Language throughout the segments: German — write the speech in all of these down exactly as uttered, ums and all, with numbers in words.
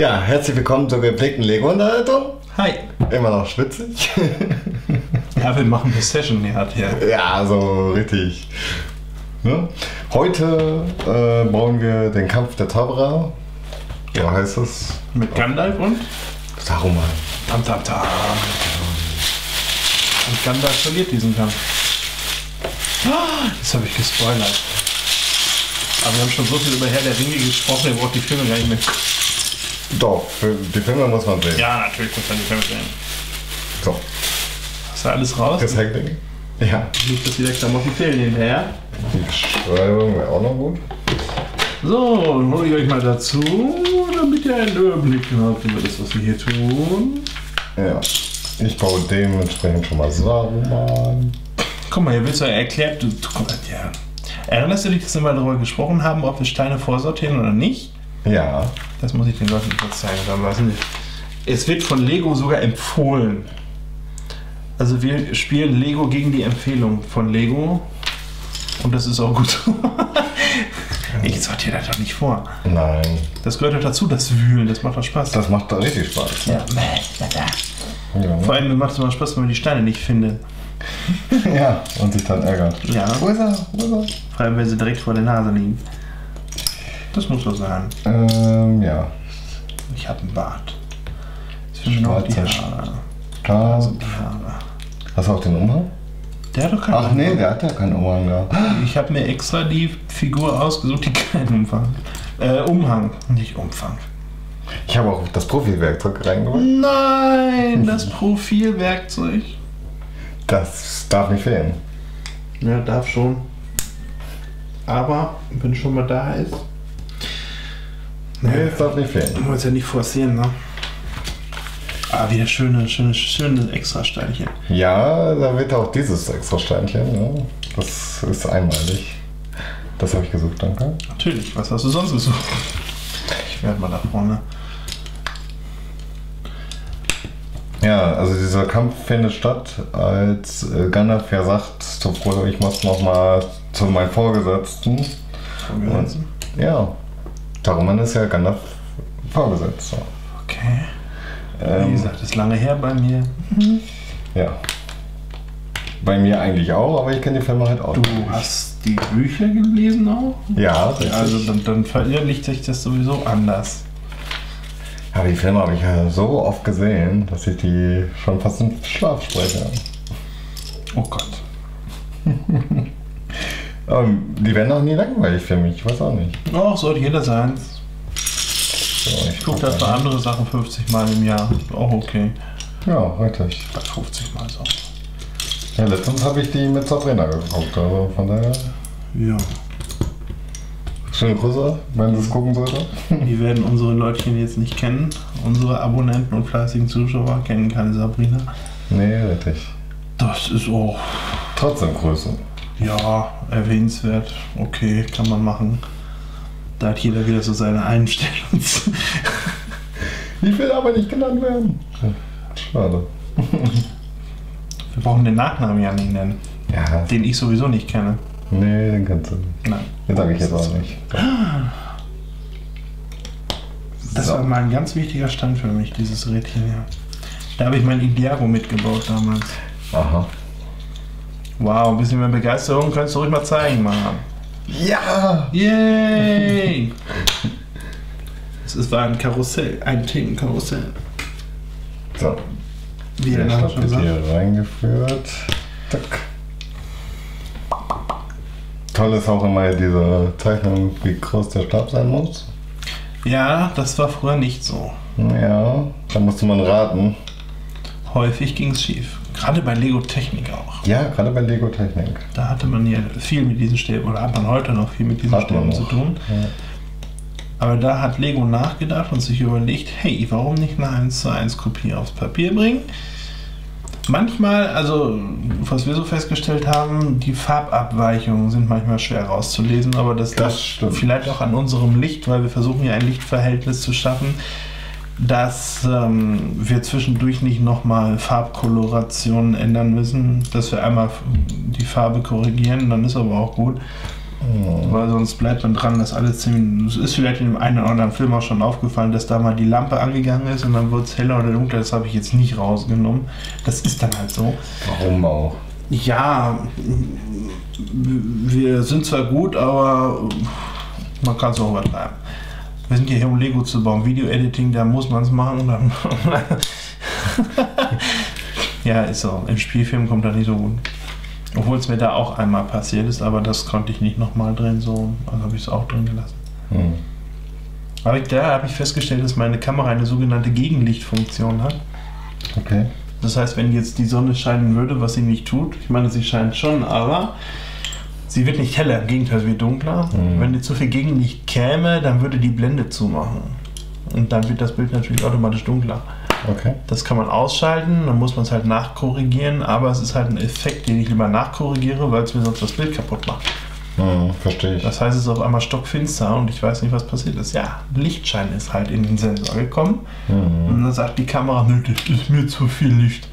Ja, herzlich willkommen zur gepflegten Lego-Unterhaltung. Hi. Immer noch schwitzig. Ja, wir machen eine Session hier. Ja, so richtig. Ne? Heute äh, bauen wir den Kampf der Tavra. Ja. So heißt es. Mit Gandalf und? Saruman. Tam, tam, tam. Und Gandalf verliert diesen Kampf. Das habe ich gespoilert. Aber wir haben schon so viel über Herr der Ringe gesprochen, ihr braucht die Filme gar nicht mehr. Doch, für die Filme muss man sehen. Ja, natürlich muss man die Filme sehen. So. Hast du alles raus? Das hängt weg. Ja. Nicht, dass wieder Klamotten fehlen hinterher. Die Beschreibung wäre auch noch gut. So, dann hole ich euch mal dazu, damit ihr einen Überblick habt über das, was wir hier tun. Ja. Ich baue dementsprechend schon mal Saruman. Guck mal, hier wird so erklärt, du, du komm, ja. Erinnerst du dich, dass wir mal darüber gesprochen haben, ob wir Steine vorsortieren oder nicht? Ja. Das muss ich den Leuten kurz zeigen. Es wird von Lego sogar empfohlen. Also wir spielen Lego gegen die Empfehlung von Lego. Und das ist auch gut. Ich sortiere das doch nicht vor. Nein. Das gehört doch dazu, das Wühlen. Das macht doch Spaß. Das macht doch richtig Spaß. Ja. Ja. Vor allem macht es immer Spaß, wenn man die Steine nicht findet. Ja, und sich dann ärgert. Ja. Wo ist er? Wo ist er? Vor allem, wenn sie direkt vor der Nase liegen. Das muss so sein. Ähm, ja. Ich habe einen Bart. Zwischen auch die Haare. Also die Haare. Hast du auch den Umhang? Der hat doch keinen Umhang. Ach nee, der hat ja keinen Umhang mehr. Ich habe mir extra die Figur ausgesucht, die keinen Umfang. Äh, Umhang, nicht Umfang. Ich habe auch das Profilwerkzeug reingemacht. Nein, das Profilwerkzeug. Das darf nicht fehlen. Ja, darf schon. Aber wenn schon mal da ist. Nee, das darf nicht fehlen. Du wolltest ja nicht forcieren, ne? Ah, wieder schöne, schöne, schöne Extra-Steinchen. Ja, da wird auch dieses Extra-Steinchen, ne? Das ist einmalig. Das habe ich gesucht, danke. Natürlich, was hast du sonst gesucht? Ich werde mal da vorne. Ja, also dieser Kampf findet statt, als Gandalf ja sagt, so froh, ich muss nochmal zu meinem Vorgesetzten. Vorgesetzten? Und, ja. Saruman ist ja Gandalf vorgesetzt. So. Okay. Ähm, Wie gesagt, ist lange her bei mir. Mhm. Ja. Bei mir eigentlich auch, aber ich kenne die Filme halt auch. Du nicht. Hast die Bücher gelesen auch? Ja, richtig. Also dann, dann verinnerlicht sich das sowieso anders. Ja, die Filme habe ich ja so oft gesehen, dass ich die schon fast im Schlaf spreche. Oh Gott. Die werden auch nie langweilig für mich, ich weiß auch nicht. Doch, sollte jeder sein. So, ich gucke das bei anderen Sachen fünfzig Mal im Jahr. Auch okay. Ja, richtig. fünfzig Mal so. Ja, letztens habe ich die mit Sabrina geguckt, also von daher. Ja. Schöne Grüße, wenn sie es gucken sollte. Die werden unsere Leutchen jetzt nicht kennen. Unsere Abonnenten und fleißigen Zuschauer kennen keine Sabrina. Nee, richtig. Das ist auch. Trotzdem Grüße. Ja, erwähnenswert, okay, kann man machen. Da hat jeder wieder so seine Einstellung. Ich will aber nicht genannt werden. Schade. Wir brauchen den Nachnamen ja nicht nennen. Ja. Den ich sowieso nicht kenne. Nee, den kannst du nicht. Nein. Den sage ich jetzt auch nicht. Das war mal ein ganz wichtiger Stand für mich, dieses Rädchen hier. Da habe ich mein Indiaro mitgebaut damals. Aha. Wow, ein bisschen mehr Begeisterung kannst du ruhig mal zeigen, Mann. Ja! Yay! Es war ein Karussell, ein Tintenkarussell. So. Wie der Name schon sagt. Hier reingeführt. Zack. Toll ist auch immer diese Zeichnung, wie groß der Stab sein muss. Ja, das war früher nicht so. Ja, da musste man raten. Häufig ging es schief. Gerade bei Lego Technik auch. Ja, gerade bei Lego Technik. Da hatte man ja viel mit diesen Stäben, oder hat man heute noch viel mit diesen Stäben zu tun. Ja. Aber da hat Lego nachgedacht und sich überlegt, hey, warum nicht eine eins zu eins Kopie aufs Papier bringen? Manchmal, also was wir so festgestellt haben, die Farbabweichungen sind manchmal schwer rauszulesen, aber das, das liegt vielleicht auch an unserem Licht, weil wir versuchen ja ein Lichtverhältnis zu schaffen, dass ähm, wir zwischendurch nicht nochmal Farbkolorationen ändern müssen, dass wir einmal die Farbe korrigieren, dann ist aber auch gut. Oh. Weil sonst bleibt man dran, dass alle zehn Minuten. Es ist vielleicht in dem einen oder anderen Film auch schon aufgefallen, dass da mal die Lampe angegangen ist und dann wird es heller oder dunkler. Das habe ich jetzt nicht rausgenommen. Das ist dann halt so. Warum auch? Ja, wir sind zwar gut, aber man kann es auch übertreiben. Wir sind hier, um Lego zu bauen. Video-Editing, da muss man es machen. Und dann ja, ist so. Im Spielfilm kommt das nicht so gut. Obwohl es mir da auch einmal passiert ist, aber das konnte ich nicht nochmal drehen, so, also habe ich es auch drin gelassen. Hm. Aber ich, da habe ich festgestellt, dass meine Kamera eine sogenannte Gegenlichtfunktion hat. Okay. Das heißt, wenn jetzt die Sonne scheinen würde, was sie nicht tut, ich meine, sie scheint schon, aber sie wird nicht heller, im Gegenteil, sie wird dunkler. Hm. Wenn dir zu viel Gegenlicht käme, dann würde die Blende zumachen. Und dann wird das Bild natürlich automatisch dunkler. Okay. Das kann man ausschalten, dann muss man es halt nachkorrigieren, aber es ist halt ein Effekt, den ich lieber nachkorrigiere, weil es mir sonst das Bild kaputt macht. Hm, verstehe ich. Das heißt, es ist auf einmal stockfinster und ich weiß nicht, was passiert ist. Ja, Lichtschein ist halt in den Sensor gekommen, mhm, und dann sagt die Kamera, nö, das ist mir zu viel Licht.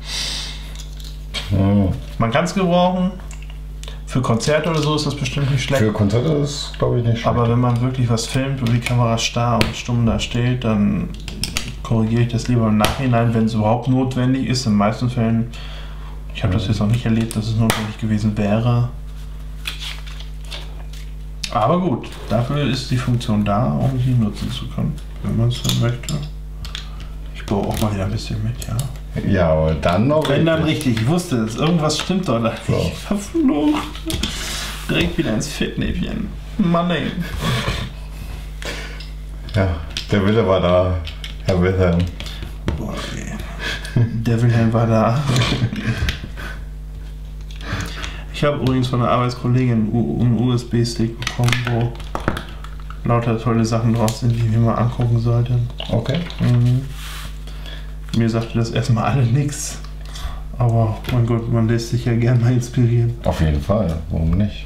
Mhm. Man kann es gebrauchen. Für Konzerte oder so ist das bestimmt nicht schlecht. Für Konzerte ist es, glaube ich, nicht schlecht. Aber wenn man wirklich was filmt, wo die Kamera starr und stumm da steht, dann korrigiere ich das lieber im Nachhinein, wenn es überhaupt notwendig ist. In den meisten Fällen, ich habe das jetzt noch nicht erlebt, dass es notwendig gewesen wäre. Aber gut, dafür ist die Funktion da, um sie nutzen zu können, wenn man es dann möchte. Ich baue auch mal wieder ein bisschen mit, ja. Ja, aber dann noch wenn richtig. Dann richtig, ich wusste es, irgendwas stimmt doch nicht. So. Verflucht. Direkt wieder ins Fettnäpfchen. Mann ey. Ja, der Wille war da. Herr Wilhelm. Boah, ey. Der Wilhelm war da. Ich habe übrigens von einer Arbeitskollegin einen U S B-Stick bekommen, wo lauter tolle Sachen drauf sind, die wir mal angucken sollten. Okay. Mhm. Mir sagte das erstmal alle nichts. Aber mein Gott, man lässt sich ja gerne mal inspirieren. Auf jeden Fall, warum nicht?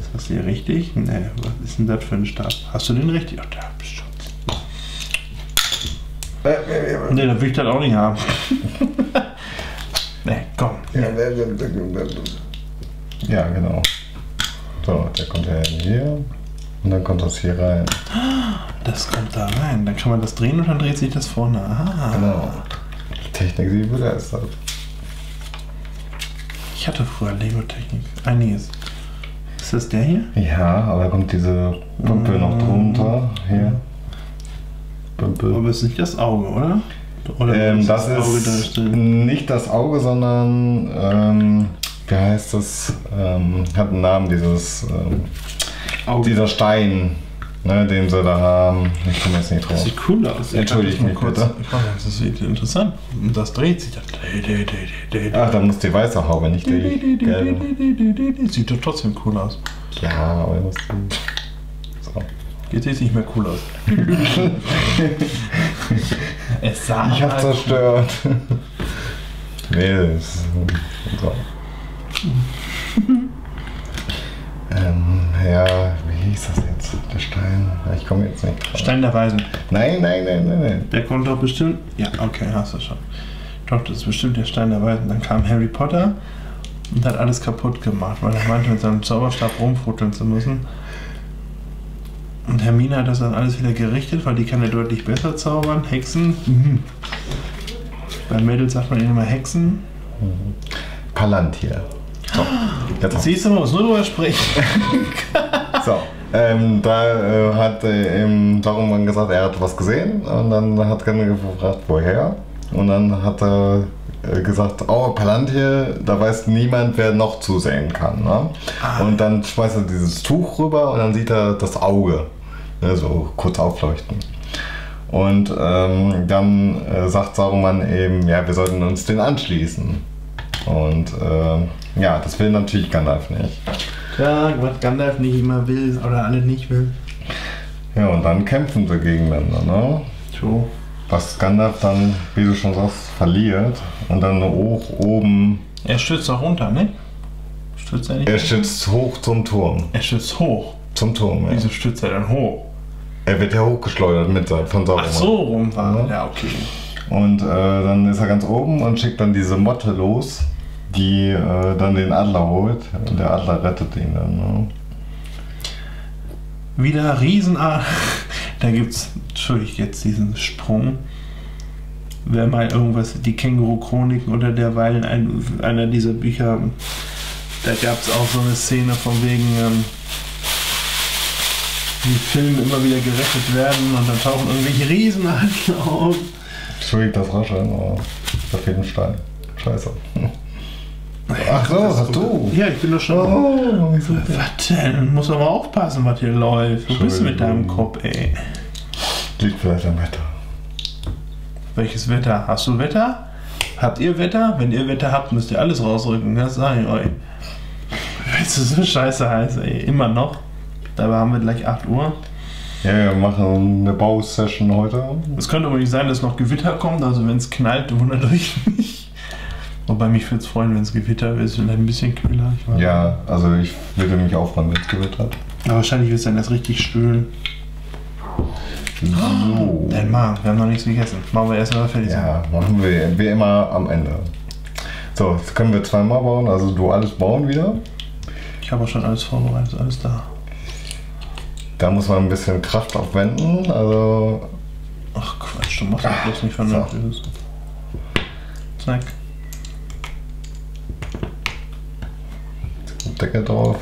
Ist das hier richtig? Ne, was ist denn das für ein Stab? Hast du den richtig? Ach, da bist du. Ne, das will ich das auch nicht haben. Ne, komm. Ja, genau. So, der kommt ja hier und dann kommt das hier rein. Das kommt da rein. Dann kann man das drehen und dann dreht sich das vorne. Ah. Genau. Technik, wie begeistert. Ich hatte früher Lego-Technik. Einiges. Ist das der hier? Ja, aber da kommt diese Pumpe mm. noch drunter. Hier. Pumpe. Aber ist nicht das Auge, oder? Oder ähm, das, das Auge ist da nicht das Auge, sondern ähm, wie heißt das? Ähm, hat einen Namen, dieses ähm, Auge. Dieser Stein. Ne, den soll er haben. Ich komme jetzt nicht drauf. Das sieht cool aus. Entschuldige mich kurz. Das sieht interessant. Und das dreht sich dann. Ach, da muss die weiße Haube, nicht die gelbe. Sieht doch trotzdem cool aus. Ja, aber das so. Jetzt sieht es nicht mehr cool aus. Es sah ich hab's zerstört. Nee, das so. Ähm, ja, wie hieß das jetzt? Der Stein. Ich komme jetzt nicht drauf. Stein der Weisen. Nein, nein, nein, nein, nein. Der kommt doch bestimmt. Ja, okay, hast du schon. Doch, das ist bestimmt der Stein der Weisen. Dann kam Harry Potter und hat alles kaputt gemacht, weil er meinte, mit seinem Zauberstab rumfutteln zu müssen. Und Hermine hat das dann alles wieder gerichtet, weil die kann ja deutlich besser zaubern. Hexen. Mhm. Bei Mädels sagt man ihnen immer Hexen. Mhm. Palantir. So, jetzt siehst du, man muss nur drüber sprechen. So, ähm, da äh, hat ähm, Saruman gesagt, er hat was gesehen und dann hat Gandalf gefragt, woher? Und dann hat er äh, gesagt, oh, Palantir, da weiß niemand, wer noch zusehen kann. Ne? Ah. Und dann schmeißt er dieses Tuch rüber und dann sieht er das Auge, ne, so kurz aufleuchten. Und ähm, dann äh, sagt Saruman eben, ja, wir sollten uns den anschließen. Und äh, ja, das will natürlich Gandalf nicht. Ja, was Gandalf nicht immer will oder alle nicht will. Ja, und dann kämpfen sie gegeneinander, ne? So. Was Gandalf dann, wie du schon sagst, verliert und dann hoch oben... Er stürzt doch runter, ne? Stürzt er nicht? Er stürzt hoch zum Turm. Er stürzt hoch? Zum Turm, ja. Wieso stürzt er dann hoch? Er wird ja hochgeschleudert mit von Saruman. Ach so, rum war ja, ja okay. Und äh, dann ist er ganz oben und schickt dann diese Motte los, die äh, dann den Adler holt und der Adler rettet ihn dann. Ne? wieder Riesenart. Da gibt es natürlich jetzt diesen Sprung. Wer mal irgendwas, die Känguru Chroniken oder derweilen ein, einer dieser Bücher, da gab es auch so eine Szene von wegen, ähm, die Filme immer wieder gerettet werden und dann tauchen irgendwelche Riesenarten auf. Entschuldigt das Rascheln, aber da fehlt ein Stein. Scheiße. Ach so, hast du? Ja, ich bin doch schon. Oh, was denn? Muss aber aufpassen, was hier läuft. Wo bist du mit deinem Kopf, ey? Liegt vielleicht am Wetter. Welches Wetter? Hast du Wetter? Habt ihr Wetter? Wenn ihr Wetter habt, müsst ihr alles rausrücken. Das sage ich euch. Weißt du, so scheiße heiß, ey. Immer noch. Dabei haben wir gleich acht Uhr. Ja, wir machen eine Bausession heute. Es könnte aber nicht sein, dass noch Gewitter kommt. Also wenn es knallt, wundert euch nicht. Wobei mich würde es freuen, wenn es Gewitter wäre. Ist vielleicht ein bisschen kühler. Ich weiß ja, also ich würde mich aufwärmen, wenn es gewittert. Aber wahrscheinlich wird es dann erst richtig schön. So. Dein Magen, wir haben noch nichts gegessen. Machen wir erst mal fertig. Ja, machen wir wie immer am Ende. So, jetzt können wir zweimal bauen. Also du alles bauen wieder. Ich habe auch schon alles vorbereitet, alles da. Da muss man ein bisschen Kraft aufwenden, also... Ach Quatsch, du machst das bloß nicht vernünftig. So. Zack. Deckel drauf.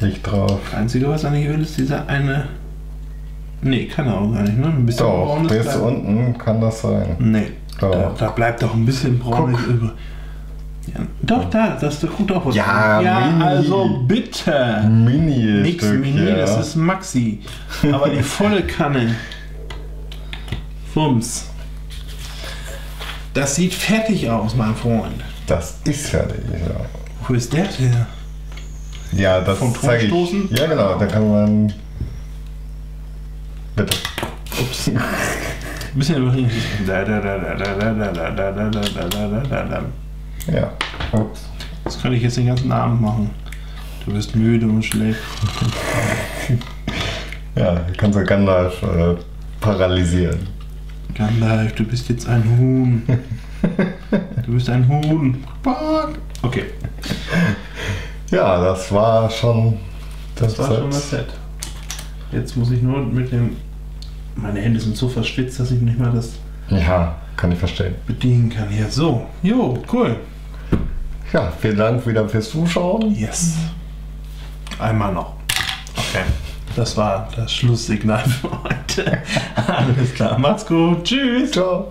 Licht drauf. Das Einzige, was eigentlich will, ist dieser eine... Nee, kann er auch gar nicht, ne? Ein bisschen braunes bleibt. Doch, bis unten kann das sein. Nee, da, da bleibt doch ein bisschen braunes über. Ja, doch, da, das tut auch was. Ja, ja Mini, also bitte. Mini Nix Mini, ja. Das ist Maxi. Aber die volle Kanne. Fums. Das sieht fertig aus, mein Freund. Das ist fertig, ja. Wo ist der denn? Ja, das zeige ich. Ja, genau, da kann man... Bitte. Ups. Ein bisschen überreden. Da, da, da, da, da, da, da, da, da, da, da, da. Ja. Das könnte ich jetzt den ganzen Abend machen. Du bist müde und schlecht. Ja, du kannst ja Gandalf äh, paralysieren. Gandalf, du bist jetzt ein Huhn. Du bist ein Huhn. Okay. Ja, das war schon das, das war Set. schon das Set. Jetzt muss ich nur mit dem... Meine Hände sind so verschwitzt, dass ich nicht mal das... Ja. Kann ich verstehen. Bedienen kann hier. So, jo, cool. Ja, vielen Dank wieder fürs Zuschauen. Yes. Einmal noch. Okay. Das war das Schlusssignal für heute. Alles klar, macht's gut. Tschüss. Ciao.